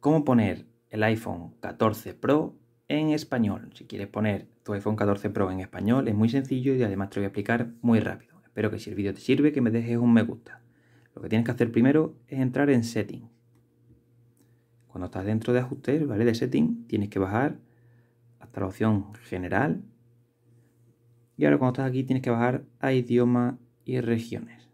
cómo poner el iPhone 14 Pro en español. Si quieres poner tu iPhone 14 Pro en español es muy sencillo y además te lo voy a explicar muy rápido. Espero que si el vídeo te sirve que me dejes un me gusta. Lo que tienes que hacer primero es entrar en Settings. Cuando estás dentro de ajustes, ¿vale? De Settings, tienes que bajar hasta la opción General. Y ahora cuando estás aquí tienes que bajar a Idioma y Regiones.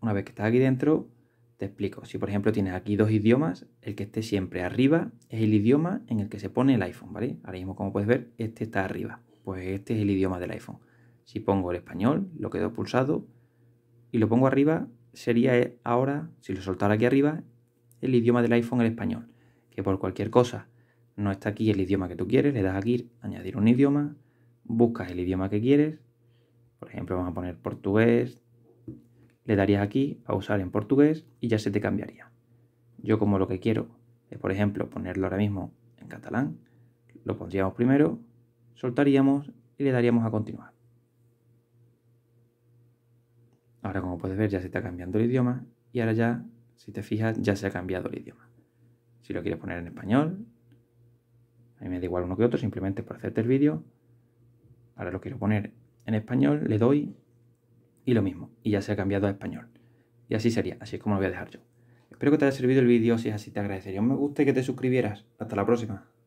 Una vez que estás aquí dentro, te explico. Si por ejemplo tienes aquí dos idiomas, el que esté siempre arriba es el idioma en el que se pone el iPhone, ¿vale? Ahora mismo, como puedes ver, este está arriba. Pues este es el idioma del iPhone. Si pongo el español, lo quedo pulsado y lo pongo arriba, sería ahora, si lo soltara aquí arriba, el idioma del iPhone, el español. Que por cualquier cosa no está aquí el idioma que tú quieres, le das aquí, añadir un idioma, buscas el idioma que quieres, por ejemplo vamos a poner portugués, le darías aquí a usar en portugués y ya se te cambiaría. Yo como lo que quiero es, por ejemplo, ponerlo ahora mismo en catalán, lo pondríamos primero, soltaríamos y le daríamos a continuar. Ahora como puedes ver ya se está cambiando el idioma y ahora ya, si te fijas, ya se ha cambiado el idioma. Si lo quieres poner en español, a mí me da igual uno que otro, simplemente por hacerte el vídeo. Ahora lo quiero poner en español, le doy y lo mismo, y ya se ha cambiado a español. Y así sería, así es como lo voy a dejar yo. Espero que te haya servido el vídeo, si es así te agradecería un me gusta y que te suscribieras. Hasta la próxima.